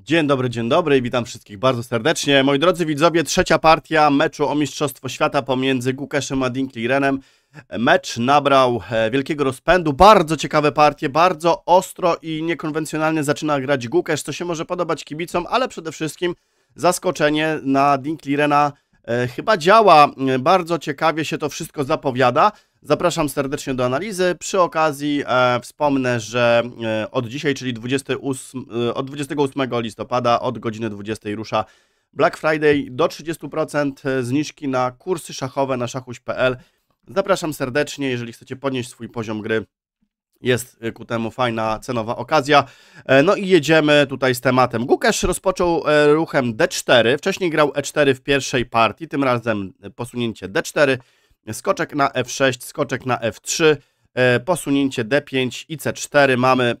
Dzień dobry i witam wszystkich bardzo serdecznie. Moi drodzy widzowie, trzecia partia meczu o Mistrzostwo Świata pomiędzy Gukeszem a Ding Lirenem. Mecz nabrał wielkiego rozpędu, bardzo ciekawe partie, bardzo ostro i niekonwencjonalnie zaczyna grać Gukesz, co się może podobać kibicom, ale przede wszystkim zaskoczenie na Ding Lirena chyba działa, bardzo ciekawie się to wszystko zapowiada. Zapraszam serdecznie do analizy. Przy okazji wspomnę, że od dzisiaj, czyli od 28 listopada od godziny 20 rusza Black Friday, do 30% zniżki na kursy szachowe na szachuś.pl. Zapraszam serdecznie, jeżeli chcecie podnieść swój poziom gry, jest ku temu fajna cenowa okazja. No i jedziemy tutaj z tematem. Gukesz rozpoczął ruchem D4, wcześniej grał E4 w pierwszej partii, tym razem posunięcie D4, skoczek na F6, skoczek na F3, posunięcie D5 i C4. Mamy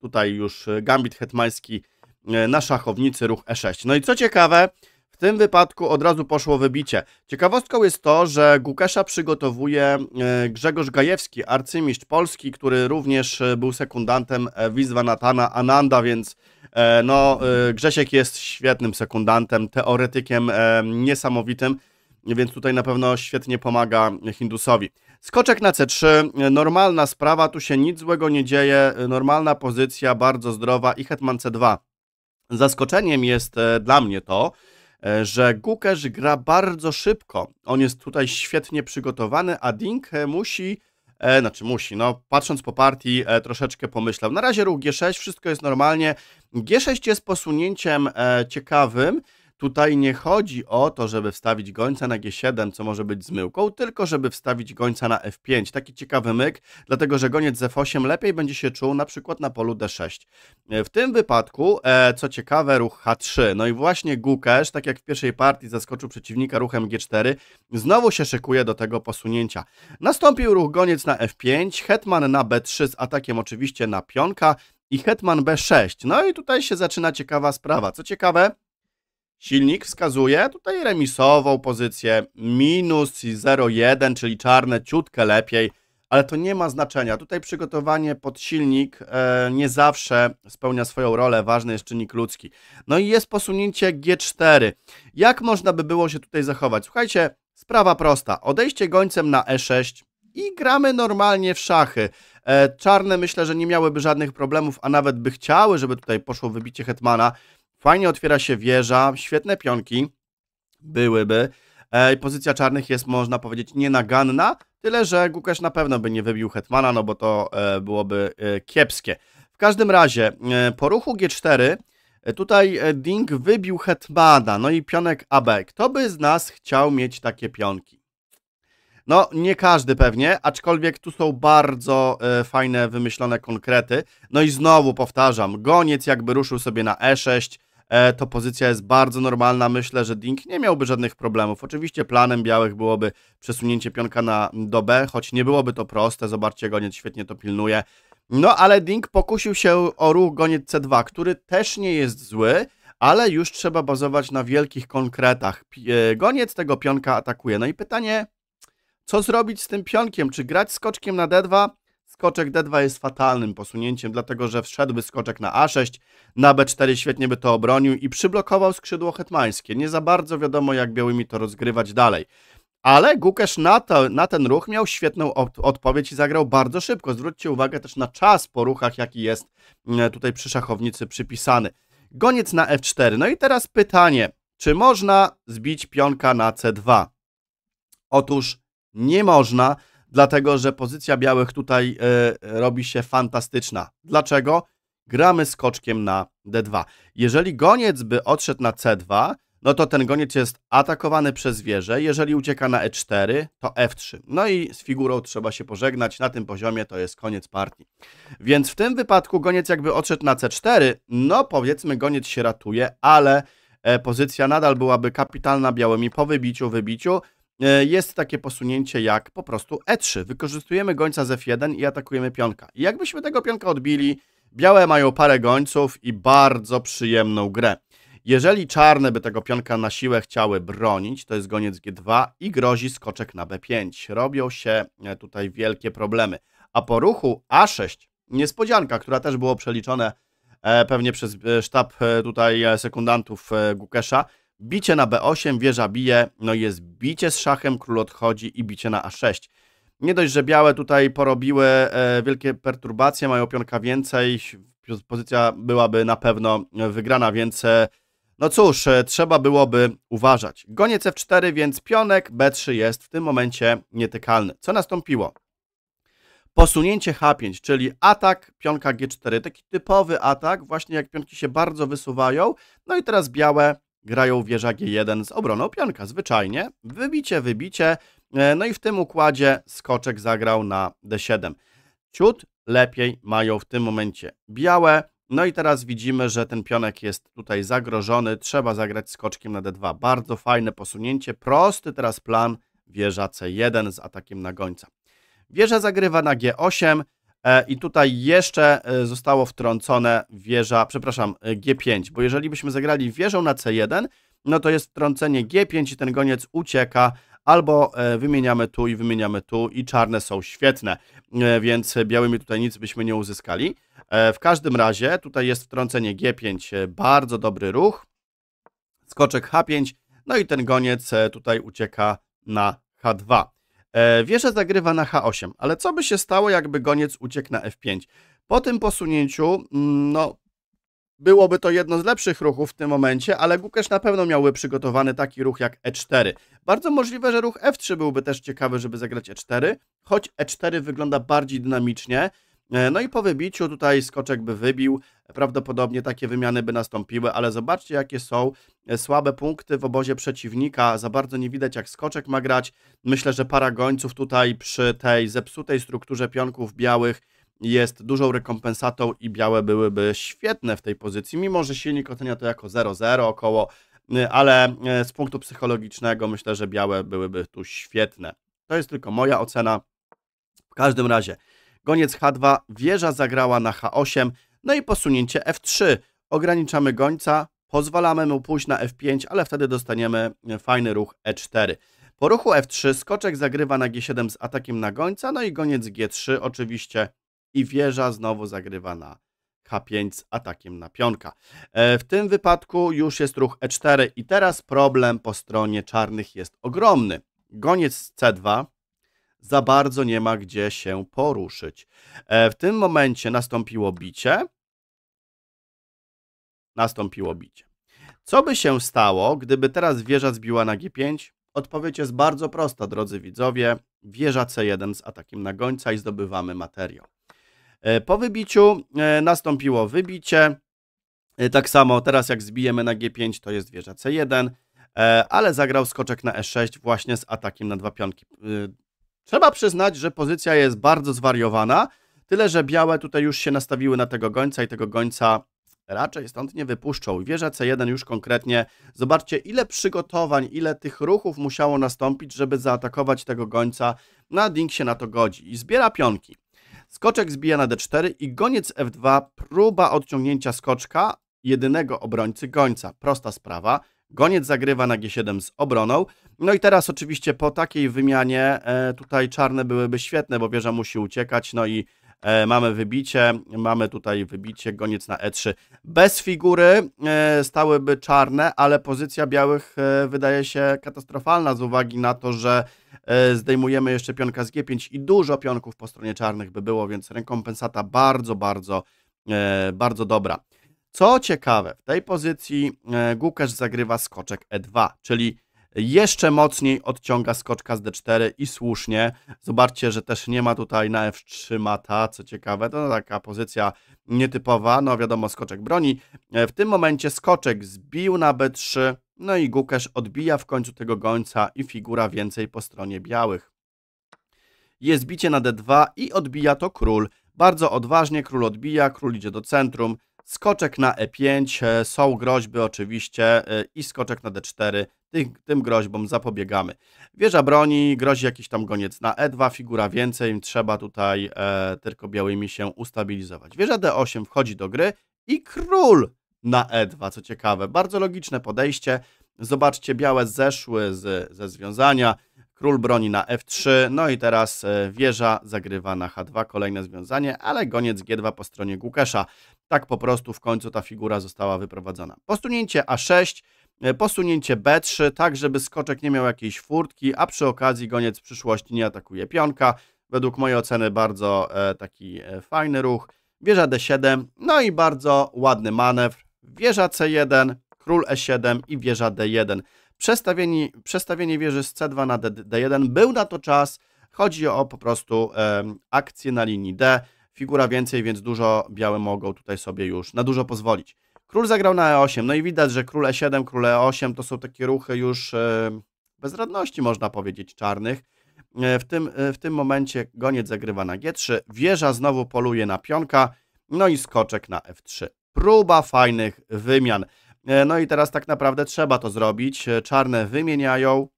tutaj już gambit hetmański na szachownicy, ruch E6. No i co ciekawe, w tym wypadku od razu poszło wybicie. Ciekawostką jest to, że Gukesza przygotowuje Grzegorz Gajewski, arcymistrz Polski, który również był sekundantem Viswanathana Ananda, więc no, Grzesiek jest świetnym sekundantem, teoretykiem niesamowitym, więc tutaj na pewno świetnie pomaga Hindusowi. Skoczek na C3, normalna sprawa, tu się nic złego nie dzieje, normalna pozycja, bardzo zdrowa i hetman C2. Zaskoczeniem jest dla mnie to, że Gukesz gra bardzo szybko. On jest tutaj świetnie przygotowany, a Ding no patrząc po partii troszeczkę pomyślał. Na razie ruch G6, wszystko jest normalnie. G6 jest posunięciem ciekawym. Tutaj nie chodzi o to, żeby wstawić gońca na G7, co może być zmyłką, tylko żeby wstawić gońca na F5. Taki ciekawy myk, dlatego że goniec F8 lepiej będzie się czuł na przykład na polu D6. W tym wypadku, co ciekawe, ruch H3. No i właśnie Gukesz, tak jak w pierwszej partii zaskoczył przeciwnika ruchem G4, znowu się szykuje do tego posunięcia. Nastąpił ruch goniec na F5, hetman na B3 z atakiem oczywiście na pionka i hetman B6. No i tutaj się zaczyna ciekawa sprawa. Co ciekawe, silnik wskazuje tutaj remisową pozycję, minus 0,1, czyli czarne, ciutkę lepiej, ale to nie ma znaczenia. Tutaj przygotowanie pod silnik nie zawsze spełnia swoją rolę, ważny jest czynnik ludzki. No i jest posunięcie G4. Jak można by było się tutaj zachować? Słuchajcie, sprawa prosta. Odejście gońcem na E6 i gramy normalnie w szachy. Czarne myślę, że nie miałyby żadnych problemów, a nawet by chciały, żeby tutaj poszło wybicie hetmana. Fajnie otwiera się wieża, świetne pionki byłyby. Pozycja czarnych jest, można powiedzieć, nienaganna, tyle że Gukesz na pewno by nie wybił hetmana, no bo to byłoby kiepskie. W każdym razie po ruchu G4 tutaj Ding wybił hetmana, no i pionek AB. Kto by z nas chciał mieć takie pionki? No nie każdy pewnie, aczkolwiek tu są bardzo fajne, wymyślone konkrety. No i znowu powtarzam, goniec jakby ruszył sobie na E6, to pozycja jest bardzo normalna, myślę, że Ding nie miałby żadnych problemów. Oczywiście planem białych byłoby przesunięcie pionka do B, choć nie byłoby to proste, zobaczcie, goniec świetnie to pilnuje. No ale Ding pokusił się o ruch goniec C2, który też nie jest zły, ale już trzeba bazować na wielkich konkretach. Goniec tego pionka atakuje, no i pytanie, co zrobić z tym pionkiem? Czy grać skoczkiem na D2? Skoczek D2 jest fatalnym posunięciem, dlatego że wszedłby skoczek na A6, na B4 świetnie by to obronił i przyblokował skrzydło hetmańskie. Nie za bardzo wiadomo, jak białymi to rozgrywać dalej. Ale Gukesz na ten ruch miał świetną odpowiedź i zagrał bardzo szybko. Zwróćcie uwagę też na czas po ruchach, jaki jest tutaj przy szachownicy przypisany. Goniec na F4. No i teraz pytanie, czy można zbić pionka na C2? Otóż nie można, dlatego że pozycja białych tutaj robi się fantastyczna. Dlaczego? Gramy skoczkiem na D2. Jeżeli goniec by odszedł na C2, no to ten goniec jest atakowany przez wieżę. Jeżeli ucieka na E4, to F3. No i z figurą trzeba się pożegnać. Na tym poziomie to jest koniec partii. Więc w tym wypadku goniec jakby odszedł na C4, no powiedzmy goniec się ratuje, ale pozycja nadal byłaby kapitalna białymi po wybiciu. Jest takie posunięcie jak po prostu E3. Wykorzystujemy gońca z F1 i atakujemy pionka. I jakbyśmy tego pionka odbili, białe mają parę gońców i bardzo przyjemną grę. Jeżeli czarne by tego pionka na siłę chciały bronić, to jest goniec G2 i grozi skoczek na B5. Robią się tutaj wielkie problemy. A po ruchu A6, niespodzianka, która też było przeliczone pewnie przez sztab tutaj sekundantów Gukesza. Bicie na B8, wieża bije, no jest bicie z szachem, król odchodzi i bicie na A6. Nie dość, że białe tutaj porobiły wielkie perturbacje, mają pionka więcej, pozycja byłaby na pewno wygrana, więc no cóż, trzeba byłoby uważać. Goniec F4, więc pionek B3 jest w tym momencie nietykalny. Co nastąpiło? Posunięcie H5, czyli atak pionka G4, taki typowy atak, właśnie jak pionki się bardzo wysuwają, no i teraz białe grają wieża G1 z obroną pionka, zwyczajnie, wybicie, no i w tym układzie skoczek zagrał na D7. Ciut lepiej mają w tym momencie białe, no i teraz widzimy, że ten pionek jest tutaj zagrożony, trzeba zagrać skoczkiem na D2, bardzo fajne posunięcie, prosty teraz plan, wieża C1 z atakiem na gońca. Wieża zagrywa na G8 i tutaj jeszcze zostało wtrącone wieża, przepraszam, G5, bo jeżeli byśmy zagrali wieżą na C1, no to jest wtrącenie G5 i ten goniec ucieka, albo wymieniamy tu i czarne są świetne, więc białymi tutaj nic byśmy nie uzyskali. W każdym razie tutaj jest wtrącenie G5, bardzo dobry ruch, skoczek H5, no i ten goniec tutaj ucieka na H2. Wieża zagrywa na H8, ale co by się stało, jakby goniec uciekł na F5? Po tym posunięciu, no, byłoby to jedno z lepszych ruchów w tym momencie, ale Gukesz na pewno miałby przygotowany taki ruch jak E4. Bardzo możliwe, że ruch F3 byłby też ciekawy, żeby zagrać E4, choć E4 wygląda bardziej dynamicznie. No i po wybiciu tutaj skoczek by wybił, prawdopodobnie takie wymiany by nastąpiły, ale zobaczcie, jakie są słabe punkty w obozie przeciwnika, za bardzo nie widać, jak skoczek ma grać. Myślę, że para gońców tutaj przy tej zepsutej strukturze pionków białych jest dużą rekompensatą i białe byłyby świetne w tej pozycji, mimo że silnik ocenia to jako 0-0 około, ale z punktu psychologicznego myślę, że białe byłyby tu świetne. To jest tylko moja ocena. W każdym razie goniec H2, wieża zagrała na H8, no i posunięcie F3. Ograniczamy gońca, pozwalamy mu pójść na F5, ale wtedy dostaniemy fajny ruch E4. Po ruchu F3 skoczek zagrywa na G7 z atakiem na gońca, no i goniec G3 oczywiście i wieża znowu zagrywa na H5 z atakiem na pionka. W tym wypadku już jest ruch E4 i teraz problem po stronie czarnych jest ogromny. Goniec C2. Za bardzo nie ma gdzie się poruszyć. W tym momencie nastąpiło bicie. Co by się stało, gdyby teraz wieża zbiła na G5? Odpowiedź jest bardzo prosta, drodzy widzowie. Wieża C1 z atakiem na gońca i zdobywamy materiał. Po wybiciu nastąpiło wybicie. Tak samo teraz jak zbijemy na G5, to jest wieża C1, ale zagrał skoczek na E6 właśnie z atakiem na dwa pionki. Trzeba przyznać, że pozycja jest bardzo zwariowana, tyle że białe tutaj już się nastawiły na tego gońca i tego gońca raczej stąd nie wypuszczą. Wieża C1 już konkretnie, zobaczcie, ile przygotowań, ile tych ruchów musiało nastąpić, żeby zaatakować tego gońca. Na Ding się na to godzi i zbiera pionki. Skoczek zbija na D4 i goniec F2, próba odciągnięcia skoczka jedynego obrońcy gońca. Prosta sprawa. Goniec zagrywa na G7 z obroną. No i teraz oczywiście po takiej wymianie tutaj czarne byłyby świetne, bo wieża musi uciekać. No i mamy tutaj wybicie, goniec na E3. Bez figury stałyby czarne, ale pozycja białych wydaje się katastrofalna z uwagi na to, że zdejmujemy jeszcze pionka z G5 i dużo pionków po stronie czarnych by było, więc rekompensata bardzo dobra. Co ciekawe, w tej pozycji Gukesz zagrywa skoczek E2, czyli jeszcze mocniej odciąga skoczka z D4 i słusznie. Zobaczcie, że też nie ma tutaj na F3 mata, co ciekawe, to taka pozycja nietypowa, no wiadomo, skoczek broni. W tym momencie skoczek zbił na B3, no i Gukesz odbija w końcu tego gońca i figura więcej po stronie białych. Jest bicie na D2 i odbija to król. Bardzo odważnie król odbija, król idzie do centrum. Skoczek na E5, są groźby oczywiście i skoczek na D4, tym groźbom zapobiegamy. Wieża broni, grozi jakiś tam goniec na E2, figura więcej, trzeba tutaj tylko białymi się ustabilizować. Wieża D8 wchodzi do gry i król na E2, co ciekawe, bardzo logiczne podejście. Zobaczcie, białe zeszły ze związania, król broni na F3, no i teraz wieża zagrywa na H2, kolejne związanie, ale goniec G2 po stronie Gukesza. tak po prostu w końcu ta figura została wyprowadzona. Posunięcie A6, posunięcie B3, tak żeby skoczek nie miał jakiejś furtki, a przy okazji goniec w przyszłości nie atakuje pionka. Według mojej oceny bardzo taki fajny ruch. Wieża D7, no i bardzo ładny manewr. Wieża C1, król E7 i wieża D1. Przestawienie wieży z C2 na D1, był na to czas. Chodzi o po prostu akcję na linii D. Figura więcej, więc dużo białe mogą tutaj sobie już na dużo pozwolić. Król zagrał na E8, no i widać, że król E7, król E8 to są takie ruchy już bezradności, można powiedzieć, czarnych. W tym momencie goniec zagrywa na G3, wieża znowu poluje na pionka, no i skoczek na F3. Próba fajnych wymian. No i teraz tak naprawdę trzeba to zrobić. Czarne wymieniają.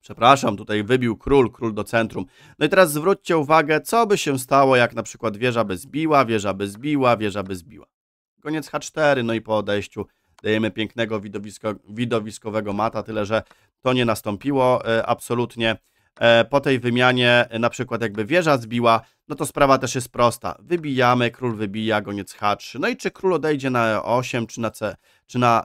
Przepraszam, tutaj wybił król do centrum. No i teraz zwróćcie uwagę, co by się stało, jak na przykład wieża by zbiła, wieża by zbiła, wieża by zbiła. Koniec H4, no i po odejściu dajemy pięknego widowiskowego mata, tyle że to nie nastąpiło absolutnie. Po tej wymianie, na przykład jakby wieża zbiła, no to sprawa też jest prosta. Wybijamy, król wybija, goniec H3. No i czy król odejdzie na E8, na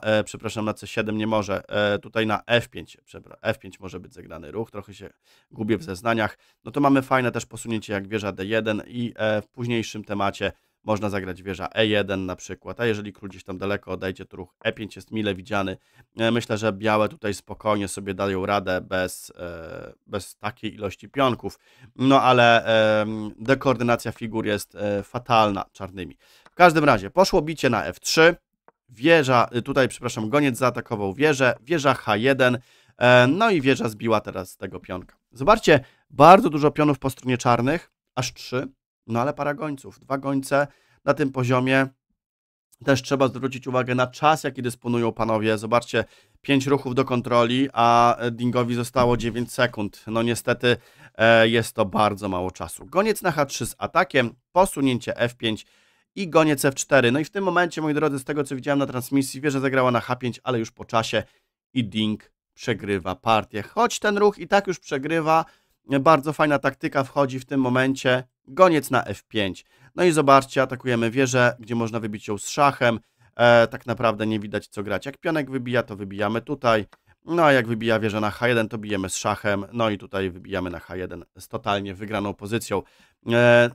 C7 nie może. Tutaj na F5, F5 może być zagrany ruch, trochę się gubię w zeznaniach. No to mamy fajne też posunięcie jak wieża D1 i w późniejszym temacie można zagrać wieża E1 na przykład, a jeżeli król gdzieś tam daleko odejdzie, to ruch E5 jest mile widziany. Myślę, że białe tutaj spokojnie sobie dają radę bez takiej ilości pionków, no ale dekoordynacja figur jest fatalna czarnymi. W każdym razie poszło bicie na F3, goniec zaatakował wieżę, wieża H1, no i wieża zbiła teraz tego pionka. Zobaczcie, bardzo dużo pionów po stronie czarnych, aż 3. No ale para gońców, 2 gońce na tym poziomie. Też trzeba zwrócić uwagę na czas, jaki dysponują panowie. Zobaczcie, 5 ruchów do kontroli, a Dingowi zostało 9 sekund. No niestety jest to bardzo mało czasu. Goniec na H3 z atakiem, posunięcie F5 i goniec F4. No i w tym momencie, moi drodzy, z tego co widziałem na transmisji, wieża zagrała na H5, ale już po czasie i Ding przegrywa partię. Choć ten ruch i tak już przegrywa, bardzo fajna taktyka wchodzi w tym momencie. Goniec na F5. No i zobaczcie, atakujemy wieżę, gdzie można wybić ją z szachem. Tak naprawdę nie widać, co grać. Jak pionek wybija, to wybijamy tutaj. No a jak wybija wieżę na H1, to bijemy z szachem. No i tutaj wybijamy na H1 z totalnie wygraną pozycją.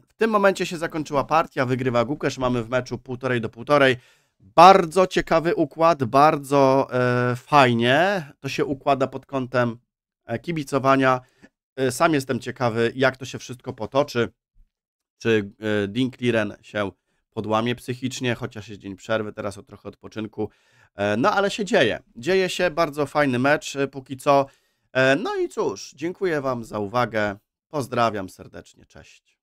W tym momencie się zakończyła partia. Wygrywa Gukesh. Mamy w meczu 1,5 do 1,5. Bardzo ciekawy układ. Bardzo fajnie to się układa pod kątem kibicowania. Sam jestem ciekawy, jak to się wszystko potoczy. Czy Ding Liren się podłamie psychicznie, chociaż jest dzień przerwy, teraz o trochę odpoczynku. No ale się dzieje. Dzieje się, bardzo fajny mecz póki co. No i cóż, dziękuję Wam za uwagę. Pozdrawiam serdecznie, cześć.